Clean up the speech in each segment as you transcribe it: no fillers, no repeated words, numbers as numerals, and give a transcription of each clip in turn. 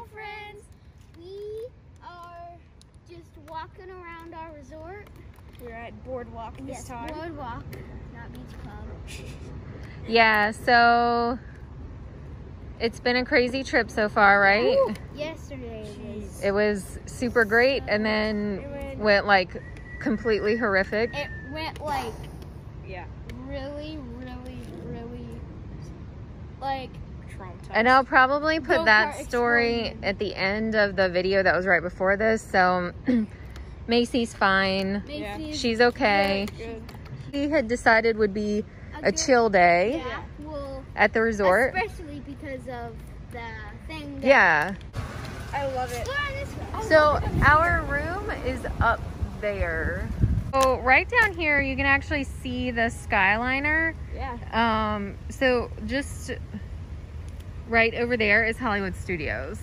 travel friends. We are just walking around our resort. We're at Boardwalk this time. Yes, Boardwalk, not Beach Club. Yeah, so it's been a crazy trip so far, right? Ooh, yesterday it was super great, and then went like completely horrific. It went like really like traumatized. And I'll probably put that story at the end of the video that was right before this. So Macy's fine. Macy's, she's okay. We had decided would be a chill day at the resort, especially because of the thing. Yeah, I love it. So our room is up there. So right down here you can actually see the Skyliner. Yeah. So just right over there is Hollywood Studios.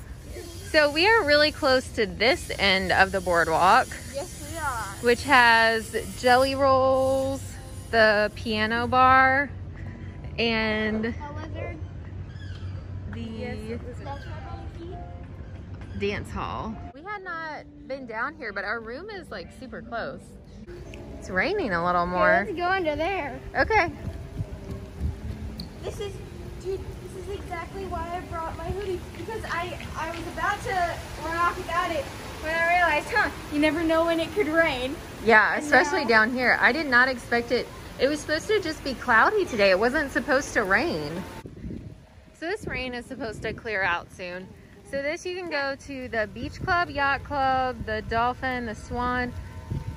So we are really close to this end of the Boardwalk. Yes, we are. Which has Jelly Rolls, the piano bar, and the dance hall. We had not been down here, but our room is like super close. It's raining a little more. Let's go under there. Okay. This is, dude, this is exactly why I brought my hoodie, because I was about to run off without it when I realized, you never know when it could rain. Yeah, and especially now, down here. I did not expect it. It was supposed to just be cloudy today. It wasn't supposed to rain. So this rain is supposed to clear out soon. So this, you can go to the Beach Club, Yacht Club, the Dolphin, the Swan.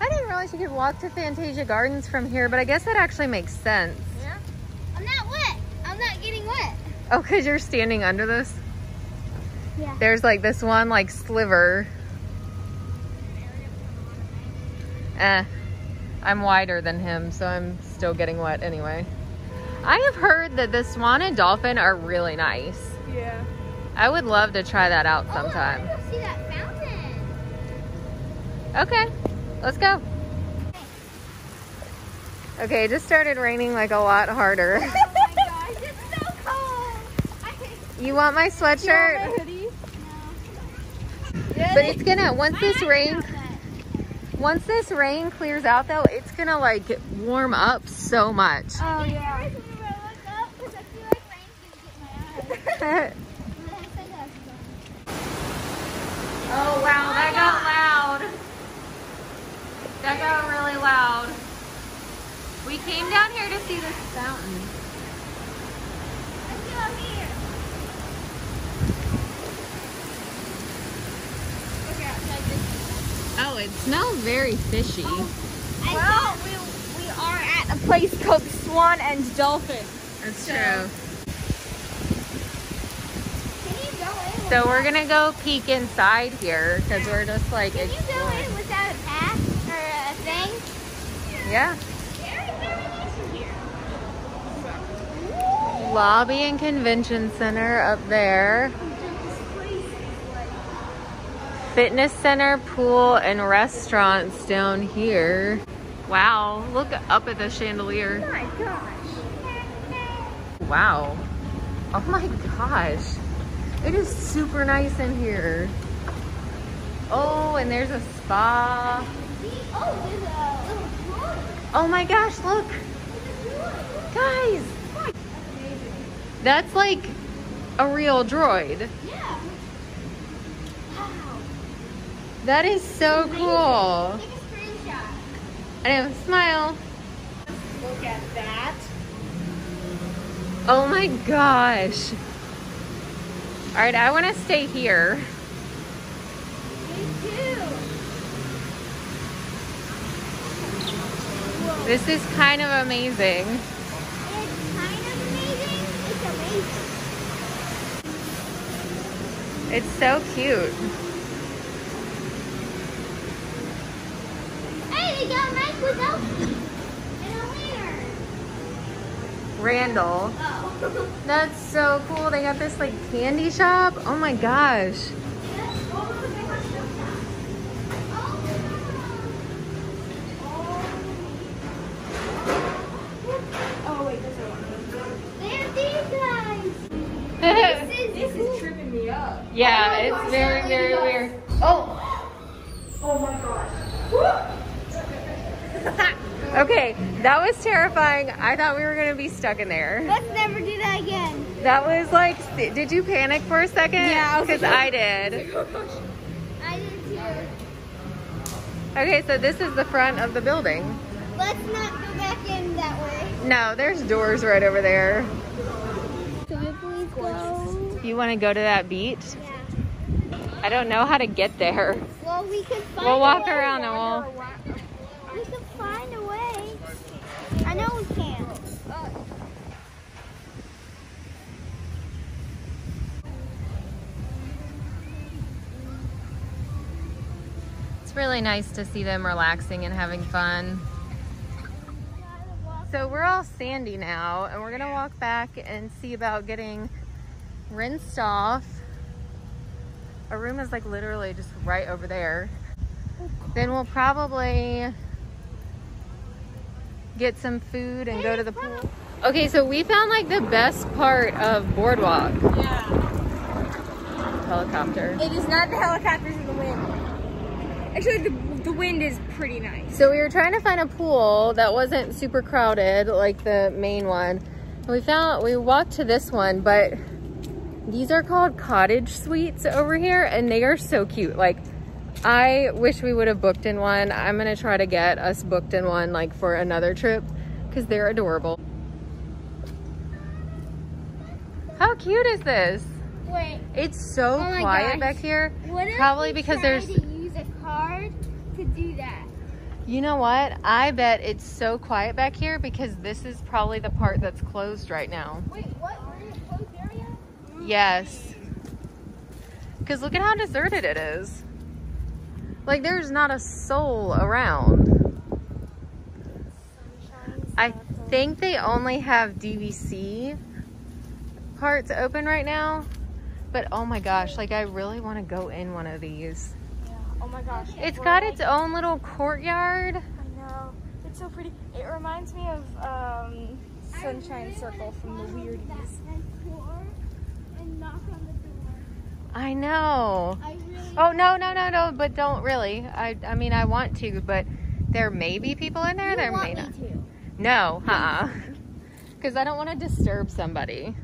I didn't realize you could walk to Fantasia Gardens from here, but I guess that actually makes sense. Yeah. I'm not wet. I'm not getting wet. Oh, because you're standing under this? Yeah. There's like this one like sliver. I'm wider than him, so I'm still getting wet anyway. I have heard that the Swan and Dolphin are really nice. Yeah. I would love to try that out sometime. Oh, I want to go see that fountain. Okay, let's go. Okay, it just started raining like a lot harder. Oh my gosh, it's so cold. You want my sweatshirt? You want my hoodie? No. Yeah, but it's gonna, once this rain clears out though, it's gonna like warm up so much. Oh yeah. Every time I look up, 'cause I feel like rain's gonna get my eyes. Oh wow, that got loud. That got really loud. We came down here to see this fountain. Let's go up here. Okay, outside this. Oh, it smells very fishy. Oh, well, we are at a place called Swan and Dolphin. That's true. So we're gonna go peek inside here because we're just like. Can you go in without a pass or a thing? Yeah. Very, very nice in here. Lobby and Convention Center up there. Fitness Center, pool, and restaurants down here. Wow! Look up at the chandelier. Oh my gosh! Wow! Oh my gosh! It is super nice in here. Oh, and there's a spa. Oh, there's a little pool. Oh my gosh, look. Guys. That's like a real droid. Yeah. Wow. That is so cool. Take a screenshot. I have a smile. Look at that. Oh my gosh. All right, I want to stay here. Me too. Whoa. This is kind of amazing. It's kind of amazing. It's amazing. It's so cute. Hey, they got Mike Wazowski and a winner. Randall. Oh. That's so cool. They got this like candy shop. Oh my gosh. Oh wait, that's a lot. They're these guys. This is tripping me up. Yeah, it's very, very weird. Oh! Oh my gosh. Okay, that was terrifying. I thought we were gonna be stuck in there. Let's never do that again. That was like, did you panic for a second? Yeah, because I did. I did too. Okay, so this is the front of the building. Let's not go back in that way. No, there's doors right over there. You want to go to that beach? Yeah. I don't know how to get there. Well, we could find a way. We'll walk around and we could find a way. I know we can. It's really nice to see them relaxing and having fun. So we're all sandy now, and we're gonna walk back and see about getting rinsed off. Our room is like literally just right over there. Then we'll probably get some food and go to the pool. Okay, so we found like the best part of Boardwalk. Yeah. Helicopter. It is not the helicopters in the wind. Actually, the wind is pretty nice. So we were trying to find a pool that wasn't super crowded like the main one. And we walked to this one, but these are called cottage suites over here, and they are so cute. Like, I wish we would have booked in one. I'm gonna try to get us booked in one like for another trip because they're adorable. How cute is this? Wait. It's so quiet back here. Probably because there's to use a card to do that. You know what? I bet it's so quiet back here because this is probably the part that's closed right now. Wait, what? We're in a closed area? Yes, because look at how deserted it is. Like, there's not a soul around. I think they only have DVC parts open right now, but oh my gosh, like I really want to go in one of these. Yeah. Oh my gosh, it's got its own little courtyard. I know, it's so pretty. It reminds me of Sunshine Circle from the Weirdies. Knock on the door. I know. Oh, no, but don't really. I mean, I want to, but there may be people in there. There may not. No, huh? Because I don't want to disturb somebody.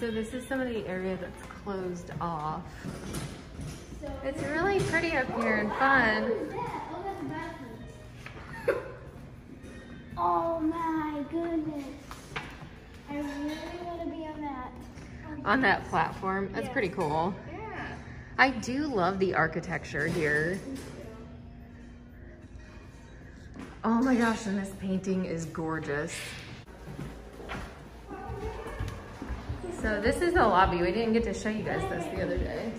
So this is some of the area that's closed off. It's really pretty up here and fun. Oh my goodness. I really want to be on that. On that platform? That's pretty cool. Yeah. I do love the architecture here. Oh my gosh, and this painting is gorgeous. So this is the lobby. We didn't get to show you guys this the other day.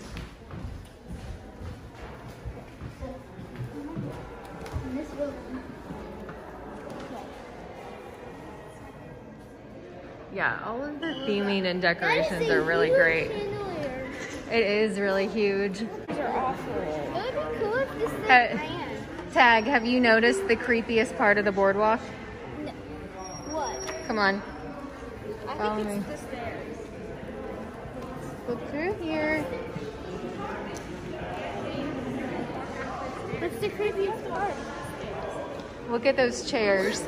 Yeah, all of the theming and decorations are really great. Chandelier. It is really huge. These are awful. It would be cool if this thing ran. Tag, have you noticed the creepiest part of the boardwalk? No. What? Come on. I think it's the stairs. Look through here. What's the creepiest part? Look at those chairs.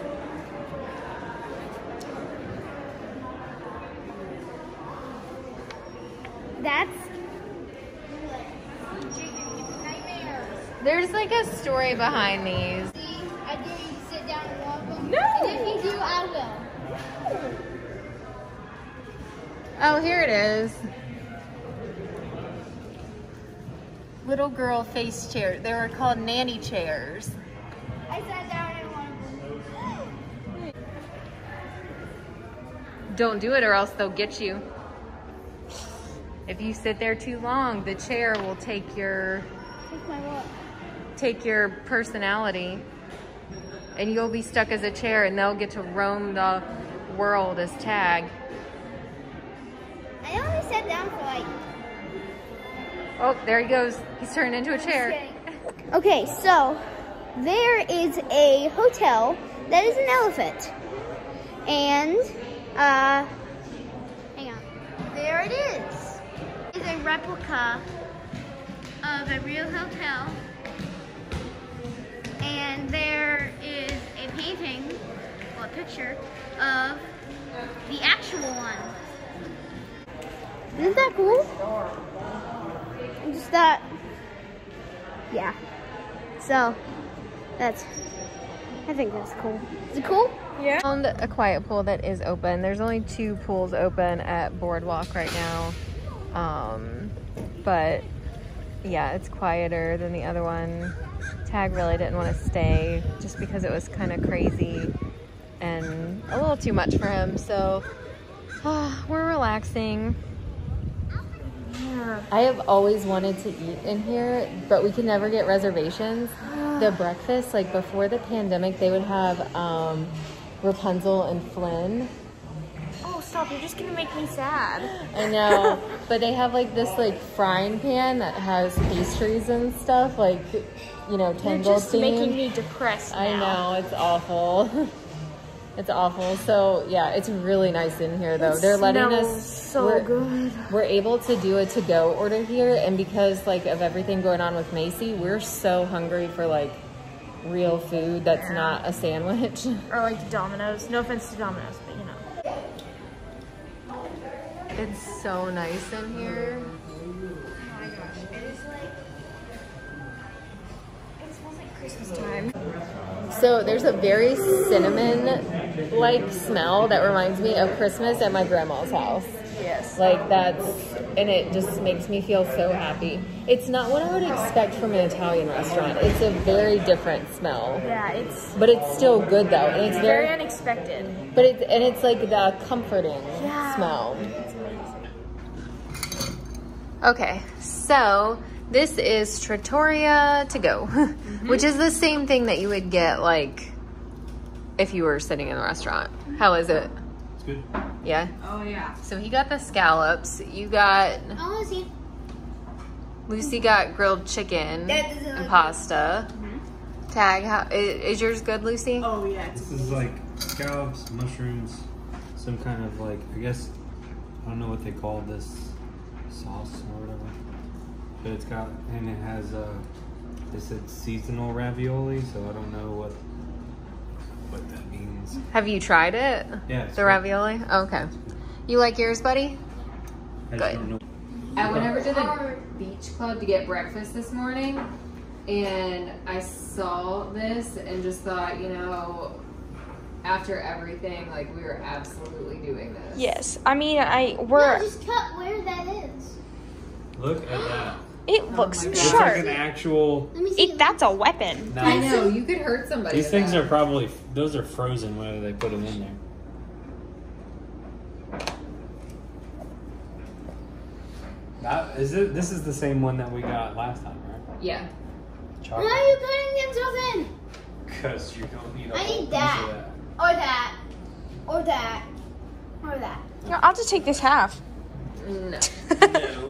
That's there's like a story behind these. See, I dare you to sit down and walk them. No! And if you do, I will. No. Oh, here it is. Little girl face chair. They were called nanny chairs. I sat down and one of them. Don't do it or else they'll get you. If you sit there too long, the chair will take your personality, and you'll be stuck as a chair, and they'll get to roam the world as Tag. I only sat down for like. Oh, there he goes. He's turned into a chair. Okay, so there is a hotel that is an elephant, and hang on, there it is. replica of a real hotel. And there is a painting, well, a picture of the actual one. Isn't that cool? Just that, yeah. So, I think that's cool. Is it cool? Yeah. I found a quiet pool that is open. There's only 2 pools open at Boardwalk right now. But yeah, it's quieter than the other one. Tag really didn't want to stay just because it was kind of crazy and a little too much for him. So we're relaxing. Yeah. I have always wanted to eat in here, but we can never get reservations. The breakfast, like before the pandemic, they would have Rapunzel and Flynn. Oh, stop, you're just gonna make me sad. I know, but they have like this like frying pan that has pastries and stuff, like, you know, Tangled. You're just making me depressed now. I know, it's awful. It's awful. So yeah, it's really nice in here though. They're letting us, we're able to do a to-go order here, and because like of everything going on with Macy, we're so hungry for like real food that's not a sandwich. Or like Domino's. No offense to Domino's, but you know. It's so nice in here. Oh my gosh. It is like, it smells like Christmas time. So there's a very cinnamon-like smell that reminds me of Christmas at my grandma's house. Yes. Like that's, and it just makes me feel so happy. It's not what I would expect from an Italian restaurant. It's a very different smell. Yeah, it's. But it's still good though. And it's very unexpected. But it's, and it's like the comforting smell. It's amazing. Okay, so this is Trattoria to go, which is the same thing that you would get like if you were sitting in the restaurant. How is it? It's good. Yeah? Oh, yeah. So he got the scallops. You got... Oh, Lucy. Lucy got grilled chicken and pasta. Tag, how, is yours good, Lucy? Oh, yeah. This is like scallops, mushrooms, some kind of like, I guess, I don't know what they call this sauce or whatever. But it's got, and it has they said seasonal ravioli, so I don't know what that means. Have you tried it? Yeah. The ravioli? Oh, okay. You like yours, buddy? Good. I don't know. I went over to the beach club to get breakfast this morning, and I saw this and just thought, you know, after everything, like, we were absolutely doing this. Yes. I mean, we're... No, just cut where that is. Look at that. It looks sharp. It's like an actual... That's a weapon. Nice. I know, you could hurt somebody. These things are probably... Those are frozen whether they put them in there. This is the same one that we got last time, right? Yeah. Chocolate. Why are you putting those in? Because you don't need a whole piece that. Of that. Or that. Or that. Or that. No, I'll just take this half. No. No.